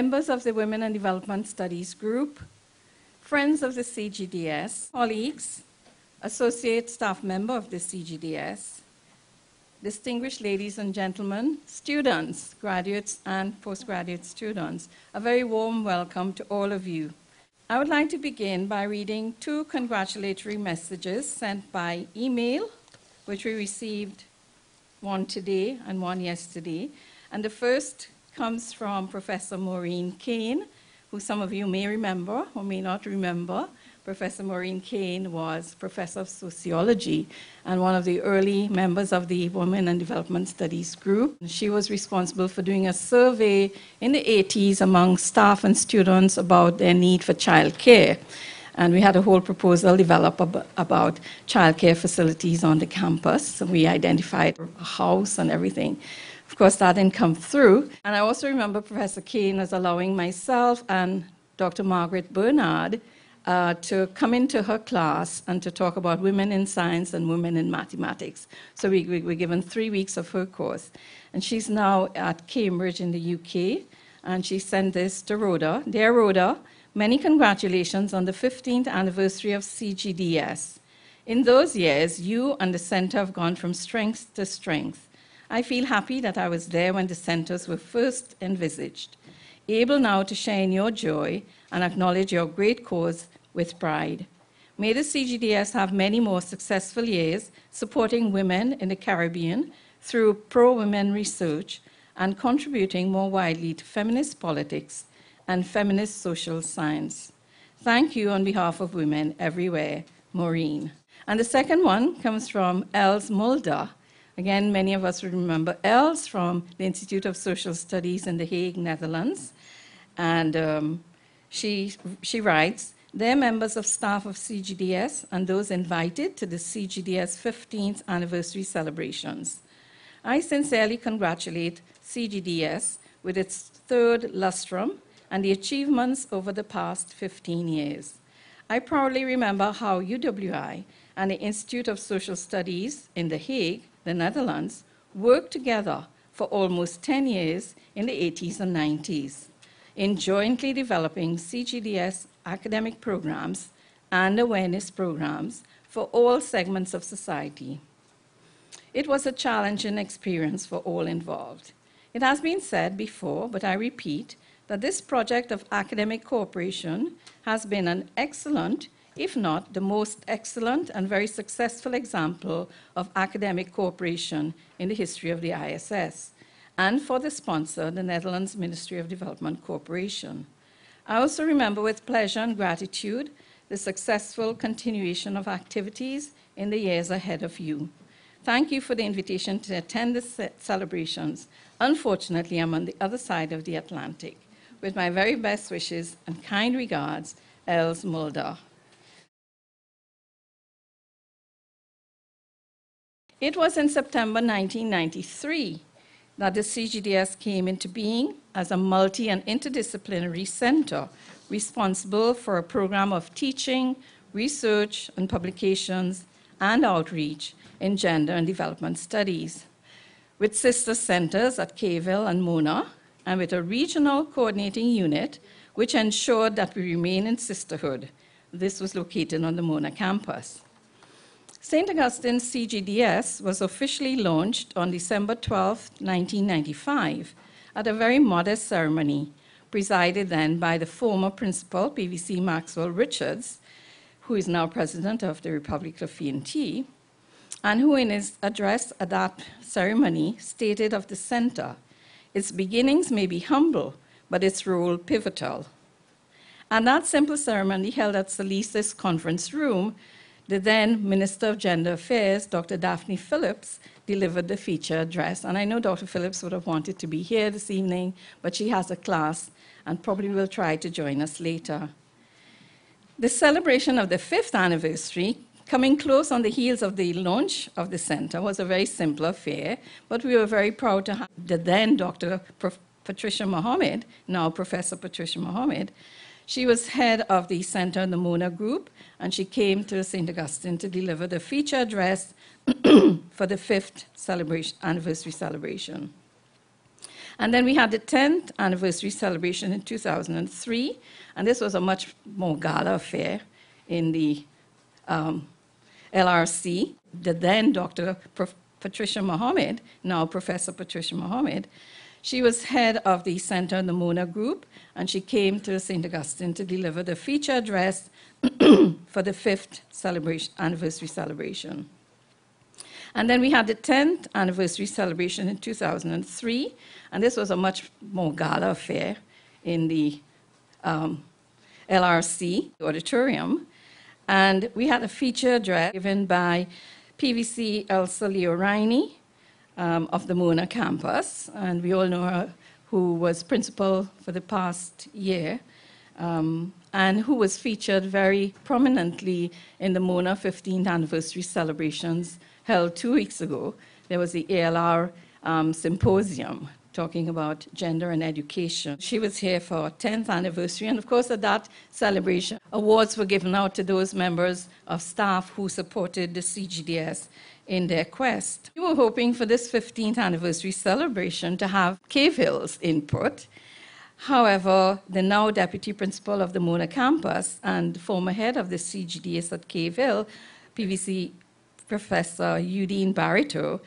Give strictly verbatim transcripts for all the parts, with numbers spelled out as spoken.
members of the Women and Development Studies group, friends of the C G D S, colleagues, associate staff member of the C G D S, distinguished ladies and gentlemen, students, graduates and postgraduate students, a very warm welcome to all of you. I would like to begin by reading two congratulatory messages sent by email, which we received one today and one yesterday. And the first comes from Professor Maureen Kane, who some of you may remember or may not remember. Professor Maureen Kane was professor of sociology and one of the early members of the Women and Development Studies group. She was responsible for doing a survey in the eighties among staff and students about their need for childcare. And we had a whole proposal developed ab- about childcare facilities on the campus. So we identified a house and everything. Of course, that didn't come through. And I also remember Professor Kane as allowing myself and Doctor Margaret Bernard Uh, to come into her class and to talk about women in science and women in mathematics. So we, we were given three weeks of her course. And she's now at Cambridge in the U K, and she sent this to Rhoda. Dear Rhoda, many congratulations on the fifteenth anniversary of C G D S. In those years, you and the center have gone from strength to strength. I feel happy that I was there when the centers were first envisaged, able now to share in your joy and acknowledge your great cause with pride. May the C G D S have many more successful years supporting women in the Caribbean through pro-women research and contributing more widely to feminist politics and feminist social science. Thank you on behalf of women everywhere, Maureen. And the second one comes from Els Mulder. Again, many of us would remember Els from the Institute of Social Studies in The Hague, Netherlands. And um, she, she writes, "Dear members of staff of C G D S and those invited to the C G D S fifteenth anniversary celebrations. I sincerely congratulate C G D S with its third lustrum and the achievements over the past fifteen years. I proudly remember how U W I and the Institute of Social Studies in The Hague, the Netherlands, worked together for almost ten years in the eighties and nineties in jointly developing C G D S academic programs and awareness programs for all segments of society. It was a challenging experience for all involved. It has been said before, but I repeat, that this project of academic cooperation has been an excellent, if not the most excellent and very successful example of academic cooperation in the history of the I S S, and for the sponsor, the Netherlands Ministry of Development Corporation. I also remember with pleasure and gratitude the successful continuation of activities in the years ahead of you. Thank you for the invitation to attend the celebrations. Unfortunately, I'm on the other side of the Atlantic. With my very best wishes and kind regards, Els Mulder." It was in September nineteen ninety-three that the C G D S came into being as a multi and interdisciplinary center responsible for a program of teaching, research and publications and outreach in gender and development studies, with sister centers at Cave Hill and Mona, and with a regional coordinating unit which ensured that we remain in sisterhood. This was located on the Mona campus. Saint Augustine's C G D S was officially launched on December twelfth, nineteen ninety-five, at a very modest ceremony, presided then by the former principal, P V C Maxwell Richards, who is now president of the Republic of F N T, and who in his address at that ceremony stated of the center, "Its beginnings may be humble, but its role pivotal." And that simple ceremony held at Salice's conference room, the then Minister of Gender Affairs, Doctor Daphne Phillips, delivered the feature address. And I know Doctor Phillips would have wanted to be here this evening, but she has a class and probably will try to join us later. The celebration of the fifth anniversary, coming close on the heels of the launch of the center, was a very simple affair, but we were very proud to have the then Doctor Prof- Patricia Mohammed, now Professor Patricia Mohammed. She was head of the center in the Mona group, and she came to Saint Augustine to deliver the feature address for the fifth celebration, anniversary celebration. And then we had the tenth anniversary celebration in two thousand three, and this was a much more gala affair in the um, L R C. The then Doctor Prof- Patricia Mohammed, now Professor Patricia Mohammed, she was head of the Center in the Mona group, and she came to Saint Augustine to deliver the feature address for the fifth celebration, anniversary celebration. And then we had the tenth anniversary celebration in two thousand three, and this was a much more gala affair in the um, L R C auditorium. And we had a feature address given by P V C Elsa Leo-Rhynie um, of the Mona campus, and we all know her, who was principal for the past year, um, and who was featured very prominently in the Mona fifteenth anniversary celebrations held two weeks ago. There was the A L R um, symposium talking about gender and education. She was here for our tenth anniversary, and of course at that celebration, awards were given out to those members of staff who supported the C G D S in their quest. We were hoping for this fifteenth anniversary celebration to have Cave Hill's input. However, the now deputy principal of the Mona campus and former head of the C G D S at Cave Hill, P V C Professor Eudine Barriteau,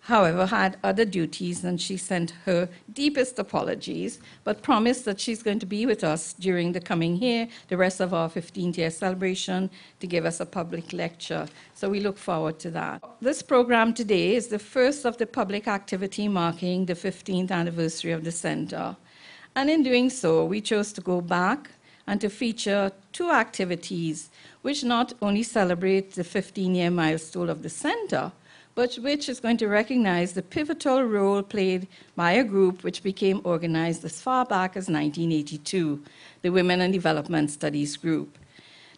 however, had other duties, and she sent her deepest apologies, but promised that she's going to be with us during the coming year, the rest of our fifteenth year celebration, to give us a public lecture. So we look forward to that. This program today is the first of the public activity marking the fifteenth anniversary of the Center. And in doing so, we chose to go back and to feature two activities which not only celebrate the fifteen-year milestone of the Center, but which is going to recognize the pivotal role played by a group which became organized as far back as nineteen eighty-two, the Women and Development Studies group.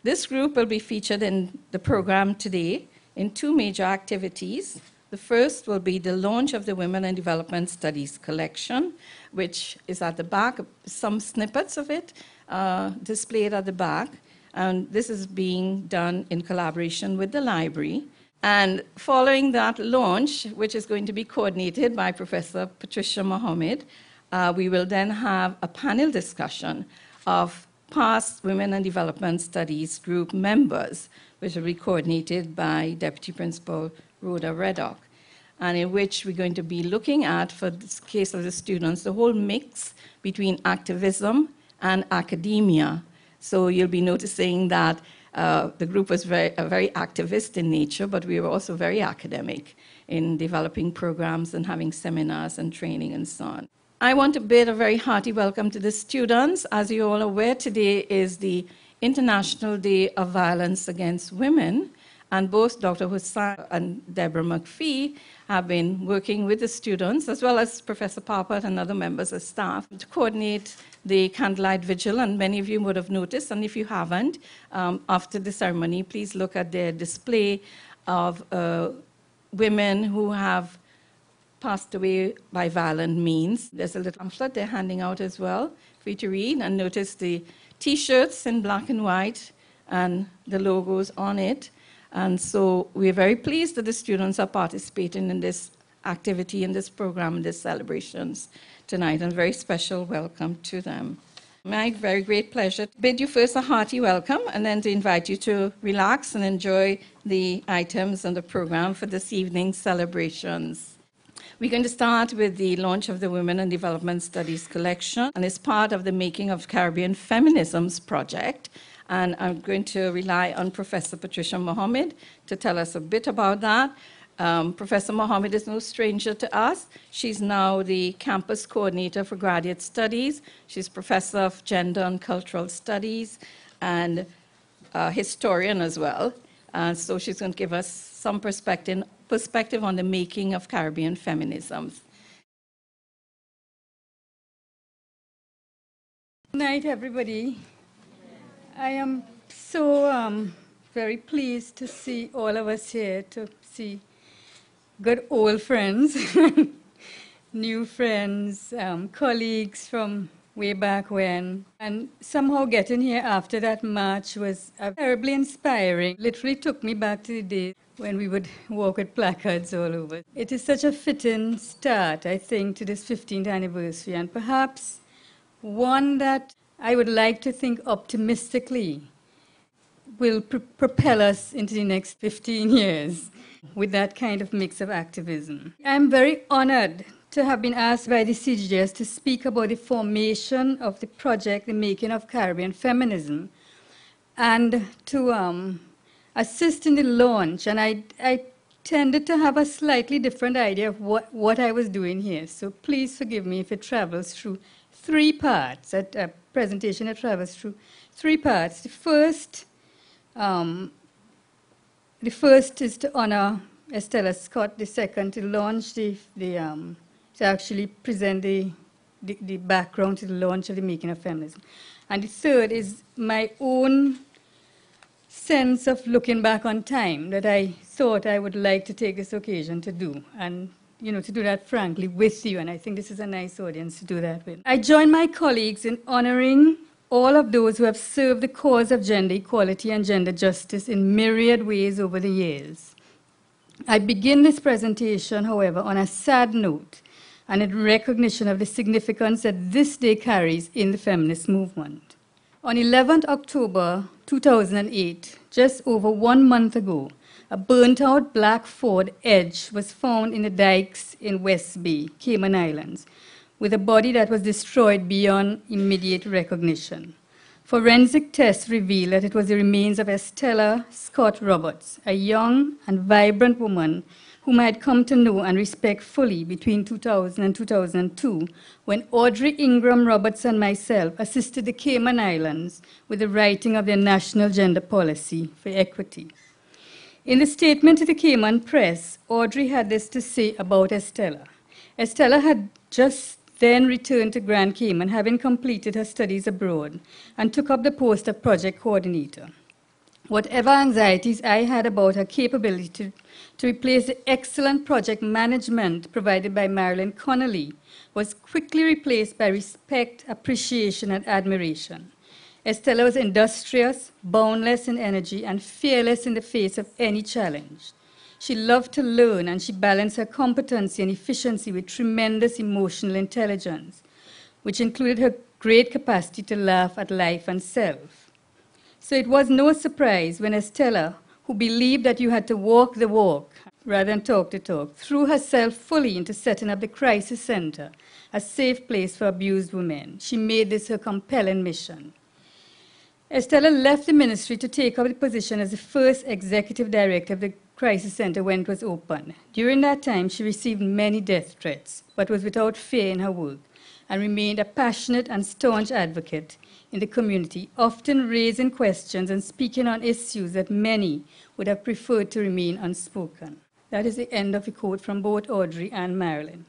This group will be featured in the program today in two major activities. The first will be the launch of the Women and Development Studies collection, which is at the back, some snippets of it uh, displayed at the back. And this is being done in collaboration with the library. And following that launch, which is going to be coordinated by Professor Patricia Mohammed, uh, we will then have a panel discussion of past Women and Development Studies group members, which will be coordinated by Deputy Principal Rhoda Reddock, and in which we're going to be looking at, for the case of the students, the whole mix between activism and academia. So you'll be noticing that Uh, the group was very, uh, very activist in nature, but we were also very academic in developing programs and having seminars and training and so on. I want to bid a very hearty welcome to the students. As you're all aware, today is the International Day of Violence Against Women, and both Doctor Hussain and Deborah McPhee have been working with the students, as well as Professor Parpart and other members of staff, to coordinate the candlelight vigil, and many of you would have noticed, and if you haven't, um, after the ceremony, please look at their display of uh, women who have passed away by violent means. There's a little pamphlet they're handing out as well for you to read, and notice the T-shirts in black and white and the logos on it. And so we're very pleased that the students are participating in this activity, in this program, in these celebrations tonight, and a very special welcome to them. My very great pleasure to bid you first a hearty welcome, and then to invite you to relax and enjoy the items and the program for this evening's celebrations. We're going to start with the launch of the Women and Development Studies collection, and it's part of the Making of Caribbean Feminisms project. And I'm going to rely on Professor Patricia Mohammed to tell us a bit about that. Um, Professor Mohammed is no stranger to us. She's now the campus coordinator for graduate studies. She's professor of gender and cultural studies and a historian as well. Uh, so she's going to give us some perspective, perspective on the making of Caribbean feminisms. Good night, everybody. I am so um, very pleased to see all of us here, to see good old friends, new friends, um, colleagues from way back when. And somehow getting here after that march was uh, terribly inspiring. Literally took me back to the day when we would walk with placards all over. It is such a fitting start, I think, to this fifteenth anniversary, and perhaps one that I would like to think optimistically will pr propel us into the next fifteen years with that kind of mix of activism. I'm very honored to have been asked by the C G D S to speak about the formation of the project, The Making of Caribbean Feminism, and to um, assist in the launch. And I, I tended to have a slightly different idea of what, what I was doing here. So please forgive me if it travels through three parts, a, a presentation that travels through three parts. The first, um, the first is to honor Estella Scott, the second to launch the, the um, to actually present the, the, the background to the launch of The Making of Feminism. And the third is my own sense of looking back on time that I thought I would like to take this occasion to do, and you know, to do that frankly with you, and I think this is a nice audience to do that with. I join my colleagues in honoring all of those who have served the cause of gender equality and gender justice in myriad ways over the years. I begin this presentation, however, on a sad note, and in recognition of the significance that this day carries in the feminist movement. On eleventh October two thousand eight, just over one month ago, a burnt-out black Ford Edge was found in the dikes in West Bay, Cayman Islands, with a body that was destroyed beyond immediate recognition. Forensic tests revealed that it was the remains of Estella Scott Roberts, a young and vibrant woman whom I had come to know and respect fully between two thousand and two thousand two, when Audrey Ingram Roberts and myself assisted the Cayman Islands with the writing of their national gender policy for equity. In the statement to the Cayman press, Audrey had this to say about Estella. Estella had just then returned to Grand Cayman, having completed her studies abroad, and took up the post of project coordinator. Whatever anxieties I had about her capability to, to replace the excellent project management provided by Marilyn Connolly was quickly replaced by respect, appreciation, and admiration. Estella was industrious, boundless in energy, and fearless in the face of any challenge. She loved to learn, and she balanced her competency and efficiency with tremendous emotional intelligence, which included her great capacity to laugh at life and self. So it was no surprise when Estella, who believed that you had to walk the walk rather than talk the talk, threw herself fully into setting up the Crisis Center, a safe place for abused women. She made this her compelling mission. Estella left the ministry to take up the position as the first executive director of the Crisis Center when it was opened. During that time, she received many death threats, but was without fear in her work and remained a passionate and staunch advocate in the community, often raising questions and speaking on issues that many would have preferred to remain unspoken. That is the end of a quote from both Audrey and Marilyn.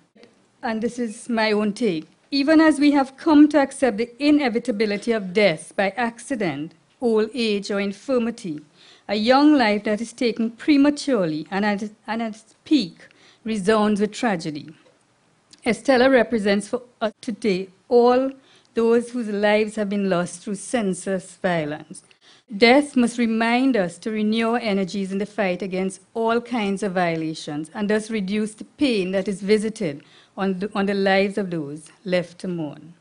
And this is my own take. Even as we have come to accept the inevitability of death by accident, old age, or infirmity, a young life that is taken prematurely and at, and at its peak resounds with tragedy. Estella represents for us today all those whose lives have been lost through senseless violence. Death must remind us to renew our energies in the fight against all kinds of violations, and thus reduce the pain that is visited on the, on the lives of those left to mourn.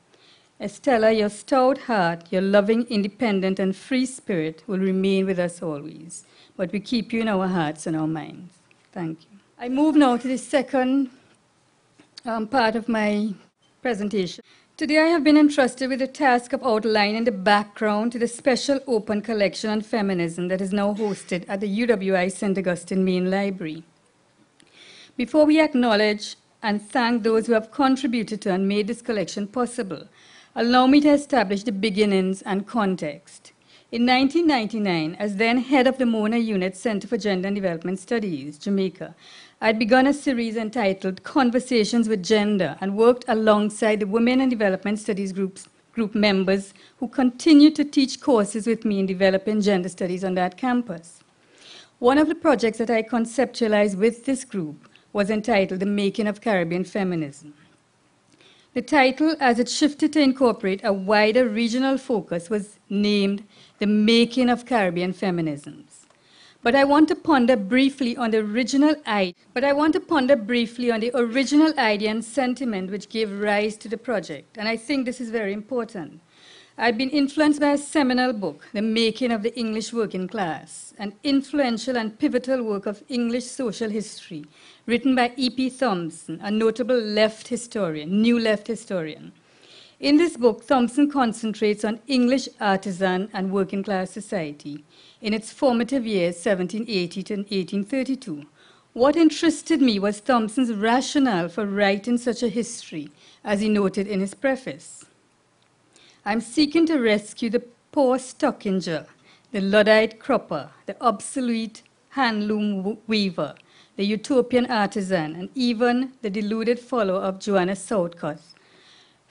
Estella, your stout heart, your loving, independent, and free spirit will remain with us always, but we keep you in our hearts and our minds. Thank you. I move now to the second um, part of my presentation. Today I have been entrusted with the task of outlining the background to the special open collection on feminism that is now hosted at the U W I Saint Augustine Main Library. Before we acknowledge and thank those who have contributed to and made this collection possible, allow me to establish the beginnings and context. In nineteen ninety-nine, as then head of the Mona Unit Center for Gender and Development Studies, Jamaica, I'd begun a series entitled Conversations with Gender and worked alongside the Women and Development Studies groups, group members who continued to teach courses with me in developing gender studies on that campus. One of the projects that I conceptualized with this group was entitled The Making of Caribbean Feminism. The title, as it shifted to incorporate a wider regional focus, was named The Making of Caribbean Feminisms. But I want to ponder briefly on the original idea, but I want to ponder briefly on the original idea and sentiment which gave rise to the project, and I think this is very important. I'd been influenced by a seminal book, The Making of the English Working Class, an influential and pivotal work of English social history, written by E P Thompson, a notable left historian, new left historian. In this book, Thompson concentrates on English artisan and working class society in its formative years, seventeen eighty to eighteen thirty-two. What interested me was Thompson's rationale for writing such a history, as he noted in his preface. I'm seeking to rescue the poor stockinger, the Luddite cropper, the obsolete handloom weaver, the utopian artisan, and even the deluded follower of Joanna Southcott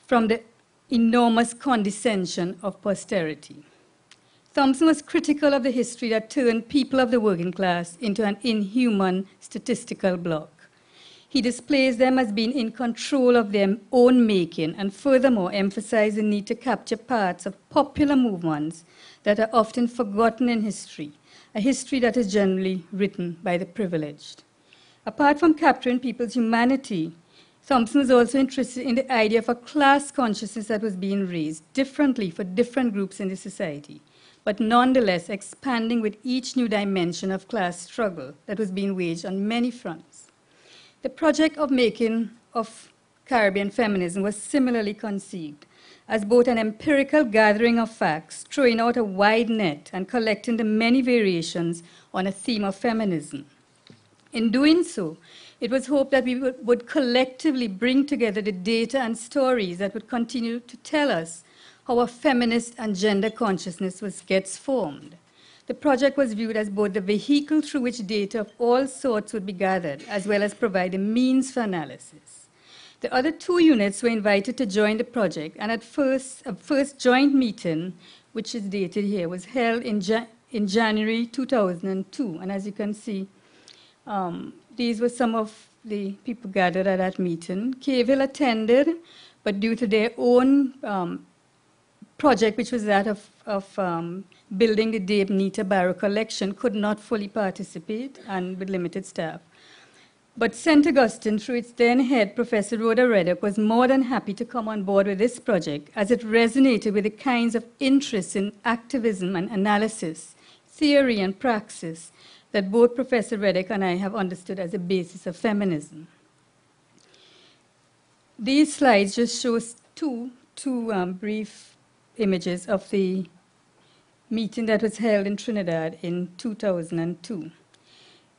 from the enormous condescension of posterity. Thompson was critical of the history that turned people of the working class into an inhuman statistical bloc. He displays them as being in control of their own making, and furthermore emphasized the need to capture parts of popular movements that are often forgotten in history, a history that is generally written by the privileged. Apart from capturing people's humanity, Thompson was also interested in the idea of a class consciousness that was being raised differently for different groups in the society, but nonetheless expanding with each new dimension of class struggle that was being waged on many fronts. The project of making of Caribbean feminism was similarly conceived as both an empirical gathering of facts, throwing out a wide net and collecting the many variations on a theme of feminism. In doing so, it was hoped that we would collectively bring together the data and stories that would continue to tell us how a feminist and gender consciousness was, gets formed. The project was viewed as both the vehicle through which data of all sorts would be gathered, as well as provide a means for analysis. The other two units were invited to join the project, and at first, a first joint meeting, which is dated here, was held in, Ja- in January two thousand two, and as you can see, um, these were some of the people gathered at that meeting. Cave Hill attended, but due to their own um, project, which was that of, of um, building the Daphne Barriteau collection, could not fully participate and with limited staff. But Saint Augustine, through its then head, Professor Rhoda Reddock, was more than happy to come on board with this project, as it resonated with the kinds of interests in activism and analysis, theory and praxis, that both Professor Reddock and I have understood as a basis of feminism. These slides just show two, two um, brief images of the meeting that was held in Trinidad in two thousand two.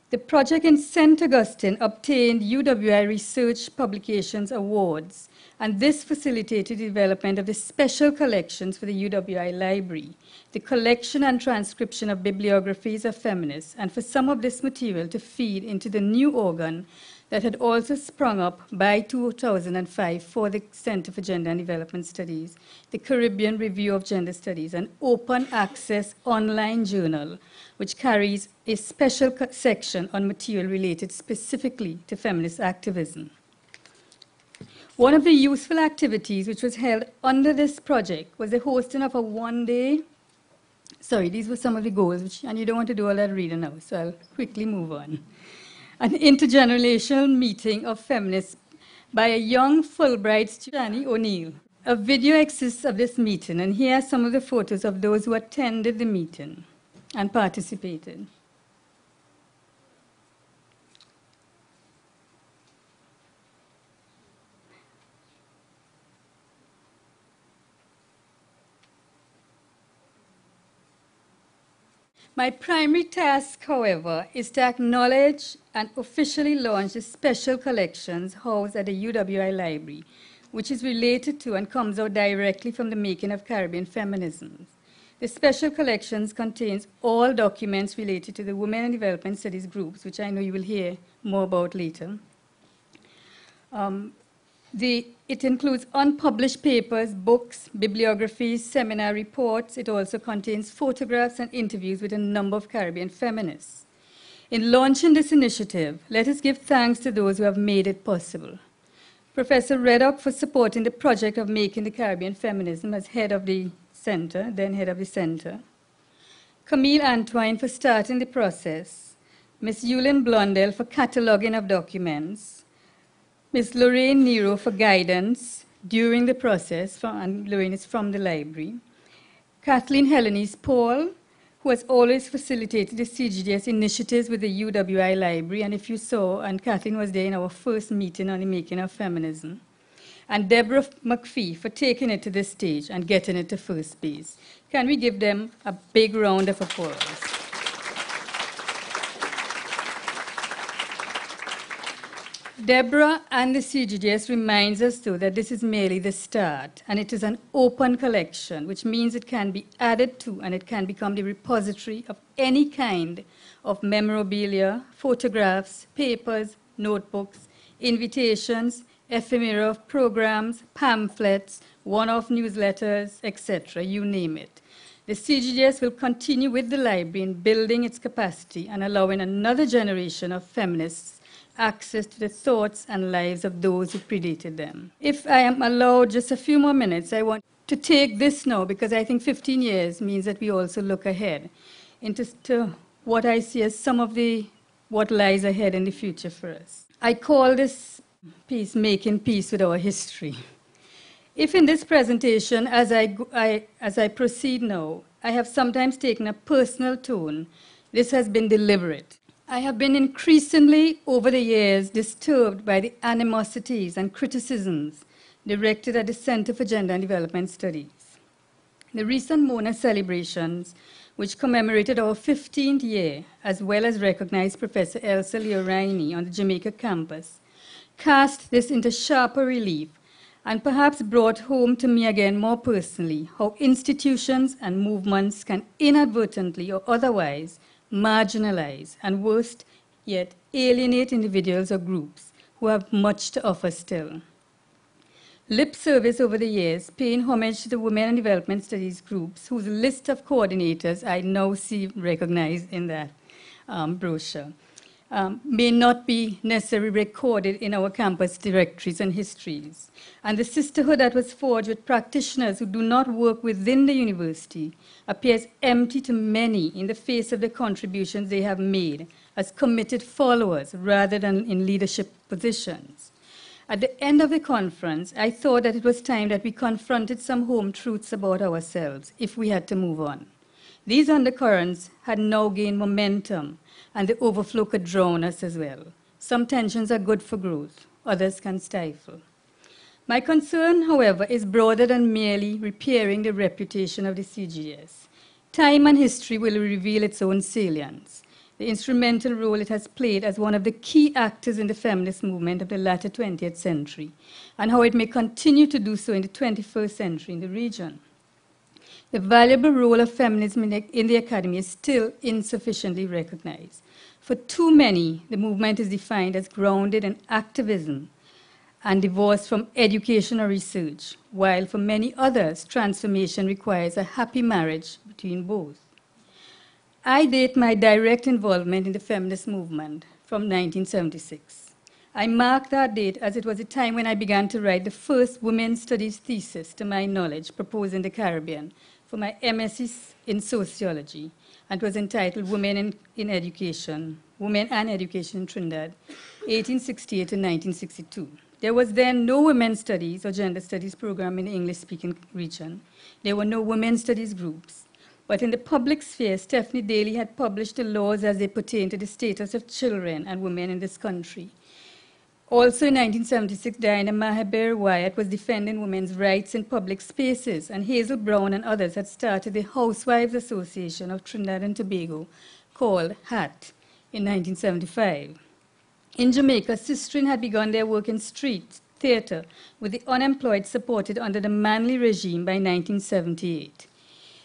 The project in Saint Augustine obtained U W I Research Publications Awards, and this facilitated the development of the special collections for the U W I Library, the collection and transcription of bibliographies of feminists, and for some of this material to feed into the new organ that had also sprung up by two thousand five for the Center for Gender and Development Studies, the Caribbean Review of Gender Studies, an open access online journal which carries a special section on material related specifically to feminist activism. One of the useful activities which was held under this project was the hosting of a one-day, sorry, these were some of the goals, which, and you don't want to do all that reading now, so I'll quickly move on. An intergenerational meeting of feminists by a young Fulbright student, O'Neill. A video exists of this meeting, and here are some of the photos of those who attended the meeting and participated. My primary task, however, is to acknowledge and officially launch the special collections housed at the U W I Library, which is related to and comes out directly from the making of Caribbean feminism. The special collections contains all documents related to the Women and Development Studies groups, which I know you will hear more about later. Um, the, it includes unpublished papers, books, bibliographies, seminar reports. It also contains photographs and interviews with a number of Caribbean feminists. In launching this initiative, let us give thanks to those who have made it possible. Professor Reddock for supporting the project of Making the Caribbean Feminism as head of the center, then head of the center. Camille Antoine for starting the process. Miz Yulen Blondell for cataloging of documents. Miz Lorraine Nero for guidance during the process, from, and Lorraine is from the library. Kathleen Helenies Paul, who has always facilitated the C G D S initiatives with the U W I library, and if you saw, and Kathleen was there in our first meeting on the making of feminism. And Deborah McPhee for taking it to this stage and getting it to first base. Can we give them a big round of applause? Deborah and the C G D S reminds us, too, that this is merely the start, and it is an open collection, which means it can be added to, and it can become the repository of any kind of memorabilia, photographs, papers, notebooks, invitations, ephemera of programs, pamphlets, one-off newsletters, et cetera, you name it. The C G D S will continue with the library in building its capacity and allowing another generation of feminists access to the thoughts and lives of those who predated them. If I am allowed just a few more minutes, I want to take this now, because I think fifteen years means that we also look ahead into to what I see as some of the, what lies ahead in the future for us. I call this piece, Making Peace with Our History. If in this presentation, as I, I, as I proceed now, I have sometimes taken a personal tone, this has been deliberate. I have been increasingly, over the years, disturbed by the animosities and criticisms directed at the Center for Gender and Development Studies. The recent Mona celebrations, which commemorated our fifteenth year, as well as recognized Professor Elsa Leo-Rhynie on the Jamaica campus, cast this into sharper relief and perhaps brought home to me again more personally how institutions and movements can inadvertently or otherwise marginalize, and worst yet, alienate individuals or groups who have much to offer still. Lip service over the years, paying homage to the Women and Development Studies groups, whose list of coordinators I now see recognized in that um, brochure, um, may not be necessarily recorded in our campus directories and histories. And the sisterhood that was forged with practitioners who do not work within the university appears empty to many in the face of the contributions they have made as committed followers rather than in leadership positions. At the end of the conference, I thought that it was time that we confronted some home truths about ourselves if we had to move on. These undercurrents had now gained momentum, and the overflow could drown us as well. Some tensions are good for growth, others can stifle. My concern, however, is broader than merely repairing the reputation of the C G D S. Time and history will reveal its own salience, the instrumental role it has played as one of the key actors in the feminist movement of the latter twentieth century, and how it may continue to do so in the twenty-first century in the region. The valuable role of feminism in the academy is still insufficiently recognized. For too many, the movement is defined as grounded in activism and divorced from education or research, while for many others, transformation requires a happy marriage between both. I date my direct involvement in the feminist movement from nineteen seventy-six. I mark that date as it was the time when I began to write the first women's studies thesis, to my knowledge, proposing the Caribbean for my M S c in sociology, and was entitled Women in, in Education, Women and Education in Trinidad, eighteen sixty-eight to nineteen sixty-two. There was then no women's studies or gender studies program in the English-speaking region. There were no women's studies groups. But in the public sphere, Stephanie Daly had published the laws as they pertain to the status of children and women in this country. Also in nineteen seventy-six, Diana Mahabir Wyatt was defending women's rights in public spaces, and Hazel Brown and others had started the Housewives Association of Trinidad and Tobago, called H A T, in nineteen seventy-five. In Jamaica, Sistrin had begun their work in street theater, with the unemployed supported under the Manley regime by nineteen seventy-eight.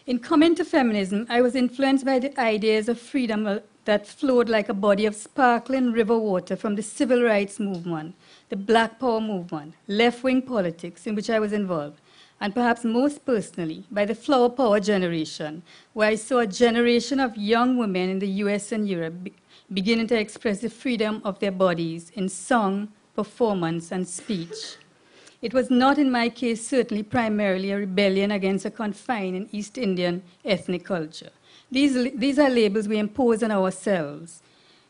In coming to feminism, I was influenced by the ideas of freedom that flowed like a body of sparkling river water from the civil rights movement, the Black Power movement, left-wing politics in which I was involved, and perhaps most personally, by the Flower Power generation, where I saw a generation of young women in the U S and Europe beginning to express the freedom of their bodies in song, performance, and speech. It was not, in my case, certainly primarily a rebellion against a confined and East Indian ethnic culture. These, these are labels we impose on ourselves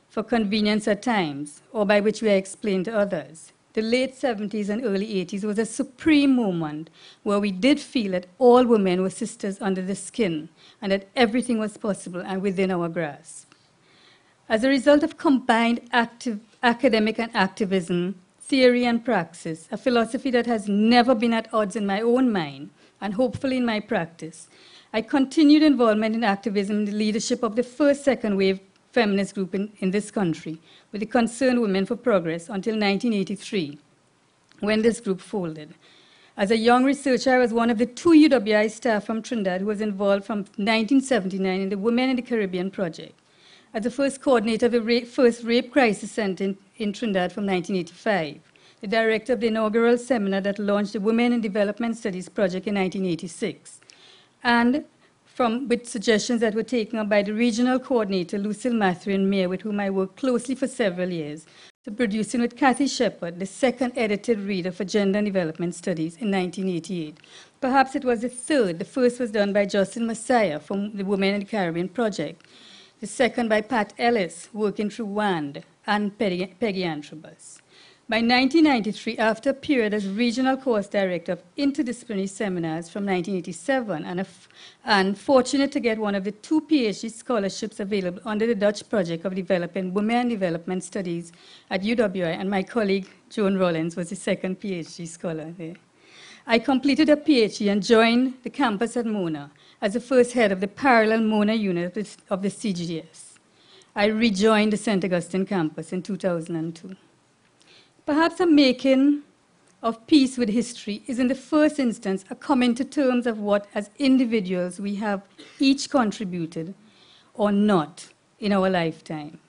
for convenience at times, or by which we are explained to others. The late seventies and early eighties was a supreme moment where we did feel that all women were sisters under the skin and that everything was possible and within our grasp. As a result of combined active, academic and activism, theory and praxis, a philosophy that has never been at odds in my own mind and hopefully in my practice, I continued involvement in activism in the leadership of the first second wave feminist group in, in this country with the Concerned Women for Progress until nineteen eighty-three, when this group folded. As a young researcher, I was one of the two U W I staff from Trinidad who was involved from nineteen seventy-nine in the Women in the Caribbean project, as the first coordinator of the rape, first rape crisis center in, in Trinidad from nineteen eighty-five, the director of the inaugural seminar that launched the Women in Development Studies project in nineteen eighty-six, and From, with suggestions that were taken up by the regional coordinator, Lucille Mathurin-Mere, with whom I worked closely for several years, to producing with Kathy Shepard, the second edited reader for Gender and Development Studies in nineteen eighty-eight. Perhaps it was the third. The first was done by Justin Messiah from the Women in the Caribbean Project. The second by Pat Ellis, working through WAND, and Peggy, Peggy Antrobus. By nineteen ninety-three, after a period as regional course director of interdisciplinary seminars from nineteen eighty-seven, and, f and fortunate to get one of the two PhD scholarships available under the Dutch project of developing women and development studies at U W I, and my colleague Joan Rollins was the second PhD scholar there. I completed a PhD and joined the campus at Mona as the first head of the parallel Mona unit of the C G D S. I rejoined the Saint Augustine campus in two thousand two. Perhaps a making of peace with history is, in the first instance, a coming to terms of what, as individuals, we have each contributed or not in our lifetime.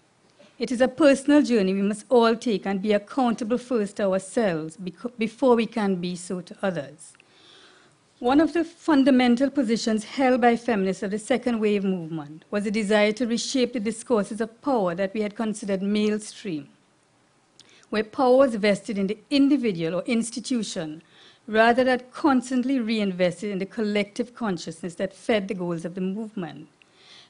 It is a personal journey we must all take and be accountable first to ourselves before we can be so to others. One of the fundamental positions held by feminists of the second wave movement was the desire to reshape the discourses of power that we had considered mainstream, where power was vested in the individual or institution, rather than constantly reinvested in the collective consciousness that fed the goals of the movement.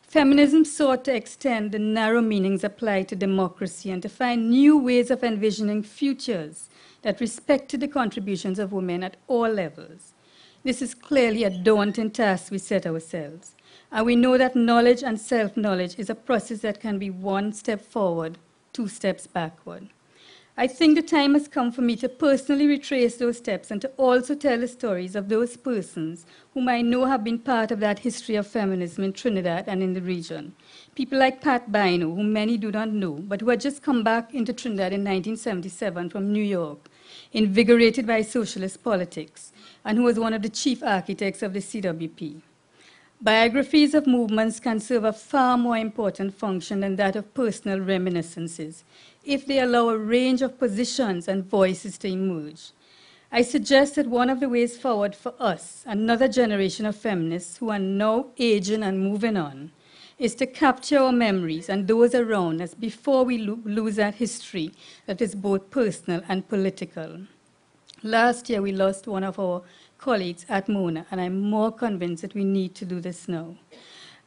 Feminism sought to extend the narrow meanings applied to democracy and to find new ways of envisioning futures that respected the contributions of women at all levels. This is clearly a daunting task we set ourselves, and we know that knowledge and self-knowledge is a process that can be one step forward, two steps backward. I think the time has come for me to personally retrace those steps and to also tell the stories of those persons whom I know have been part of that history of feminism in Trinidad and in the region. People like Pat Bino, whom many do not know, but who had just come back into Trinidad in nineteen seventy-seven from New York, invigorated by socialist politics, and who was one of the chief architects of the C W P. Biographies of movements can serve a far more important function than that of personal reminiscences, if they allow a range of positions and voices to emerge. I suggest that one of the ways forward for us, another generation of feminists who are now aging and moving on, is to capture our memories and those around us before we lo lose that history that is both personal and political. Last year, we lost one of our colleagues at Mona, and I'm more convinced that we need to do this now.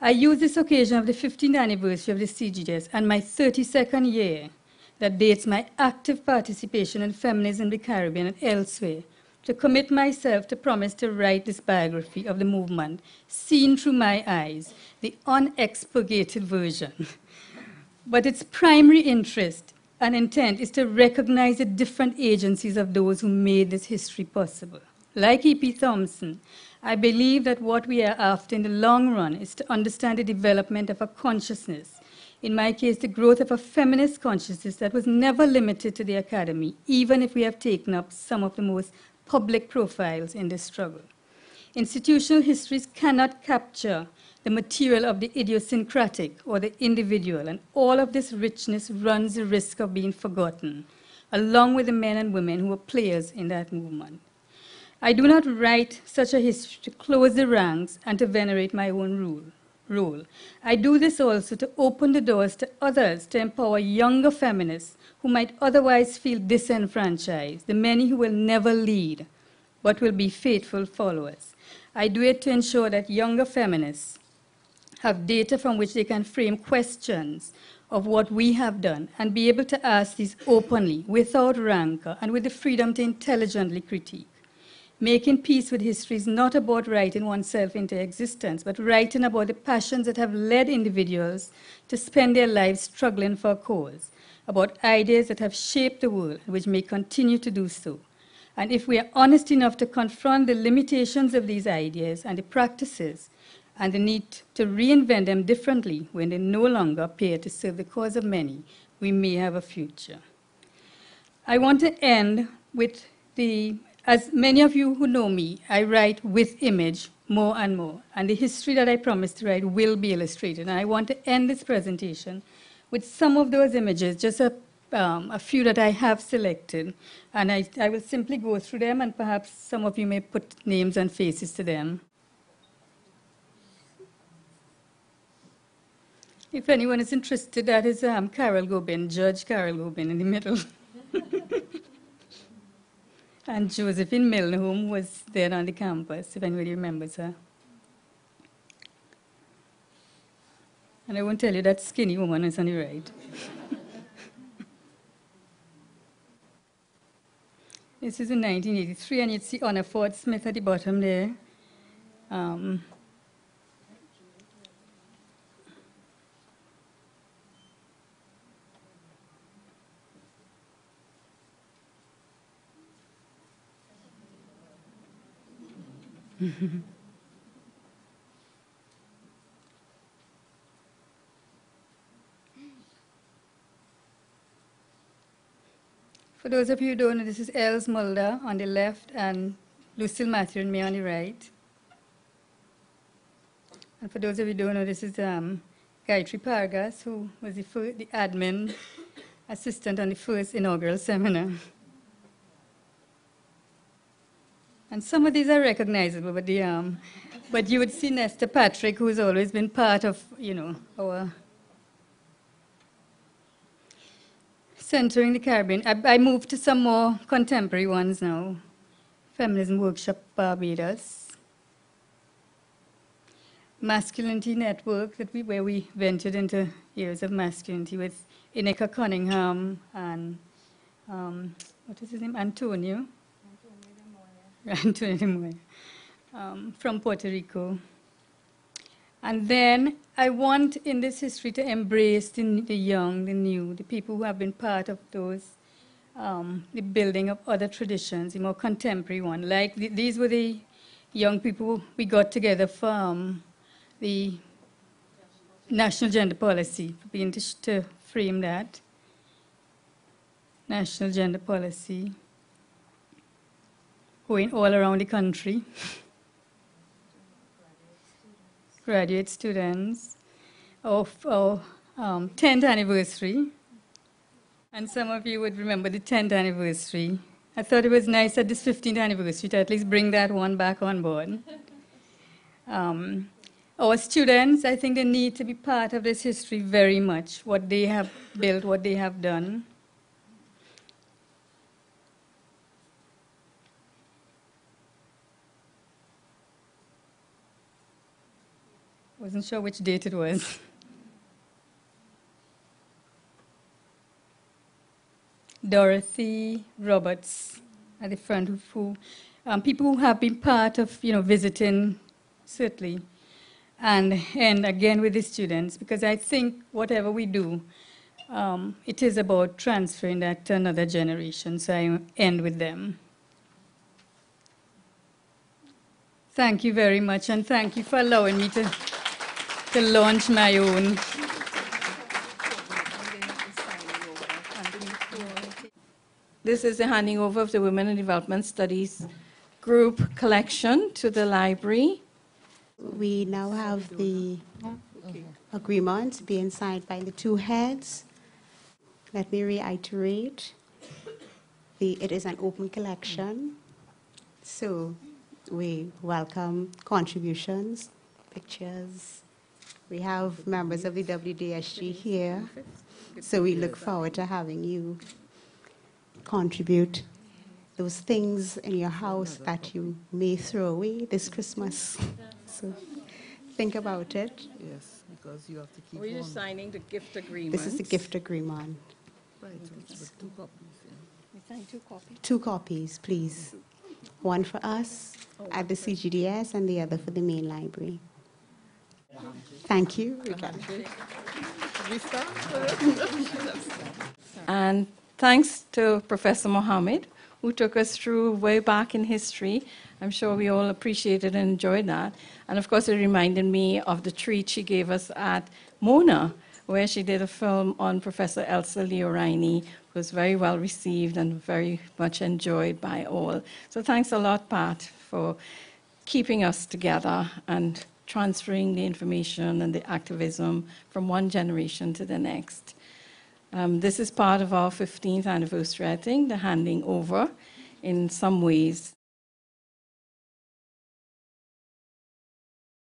I use this occasion of the fifteenth anniversary of the C G D S and my thirty-second year that dates my active participation in feminism in the Caribbean and elsewhere, to commit myself to promise to write this biography of the movement, seen through my eyes, the unexpurgated version. But its primary interest and intent is to recognize the different agencies of those who made this history possible. Like E P Thompson, I believe that what we are after in the long run is to understand the development of a consciousness, in my case, the growth of a feminist consciousness that was never limited to the academy, even if we have taken up some of the most public profiles in this struggle. Institutional histories cannot capture the material of the idiosyncratic or the individual, and all of this richness runs the risk of being forgotten, along with the men and women who were players in that movement. I do not write such a history to close the ranks and to venerate my own rule. Role. I do this also to open the doors to others, to empower younger feminists who might otherwise feel disenfranchised, the many who will never lead, but will be faithful followers. I do it to ensure that younger feminists have data from which they can frame questions of what we have done and be able to ask these openly, without rancor, and with the freedom to intelligently critique. Making peace with history is not about writing oneself into existence, but writing about the passions that have led individuals to spend their lives struggling for a cause, about ideas that have shaped the world and which may continue to do so. And if we are honest enough to confront the limitations of these ideas and the practices, and the need to reinvent them differently when they no longer appear to serve the cause of many, we may have a future. I want to end with the, as many of you who know me, I write with image more and more, and the history that I promised to write will be illustrated. And I want to end this presentation with some of those images, just a, um, a few that I have selected, and I, I will simply go through them, and perhaps some of you may put names and faces to them. If anyone is interested, that is um, Carol Gobin, Judge Carol Gobin in the middle. And Josephine Milne, who was there on the campus, if anybody remembers her. And I won't tell you that skinny woman is on the right. This is in nineteen eighty-three, and you see Honor Ford Smith at the bottom there. Um, For those of you who don't know, this is Els Mulder on the left and Lucille Mathurin-Mere on the right. And for those of you who don't know, this is um, Gayatri Pargas, who was the, first, the admin assistant on the first inaugural seminar. And some of these are recognizable, but, the, um, but you would see Nesta Patrick, who's always been part of, you know, our centering the Caribbean. I, I moved to some more contemporary ones now. Feminism Workshop Barbados. Masculinity Network, that we, where we ventured into years of masculinity with Ineka Cunningham and, um, what is his name, Antonio? Um, from Puerto Rico. And then I want in this history to embrace the, the young, the new, the people who have been part of those, um, the building of other traditions, the more contemporary one. Like the, these were the young people we got together from the National Gender Policy, for being to, to frame that. National Gender Policy. Going all around the country. Graduate students of our um, tenth anniversary. And some of you would remember the tenth anniversary. I thought it was nice at this fifteenth anniversary to at least bring that one back on board. Um, our students, I think they need to be part of this history very much, what they have built, what they have done. Wasn't sure which date it was. Dorothy Roberts at the front, of who, um, people who have been part of, you know, visiting, certainly, and and again with the students, because I think whatever we do, um, it is about transferring that to another generation. So I end with them. Thank you very much, and thank you for allowing me to. to launch my own. This is the handing over of the Women in Development Studies group collection to the library. We now have the agreement being signed by the two heads. Let me reiterate. The, it is an open collection, so we welcome contributions, pictures. We have members of the W D S G here, so we look forward to having you contribute those things in your house that you may throw away this Christmas. So think about it. Yes, because you have to keep. We're just signing the gift agreement. This is the gift agreement. Right, with two copies. We sign two copies. Two copies, please. One for us at the C G D S and the other for the main library. Thank you. And thanks to Professor Mohammed, who took us through way back in history. I'm sure we all appreciated and enjoyed that. And of course, it reminded me of the treat she gave us at Mona, where she did a film on Professor Elsa Leo-Rhynie, who was very well received and very much enjoyed by all. So thanks a lot, Pat, for keeping us together and transferring the information and the activism from one generation to the next. Um, this is part of our fifteenth anniversary, I think, the handing over in some ways.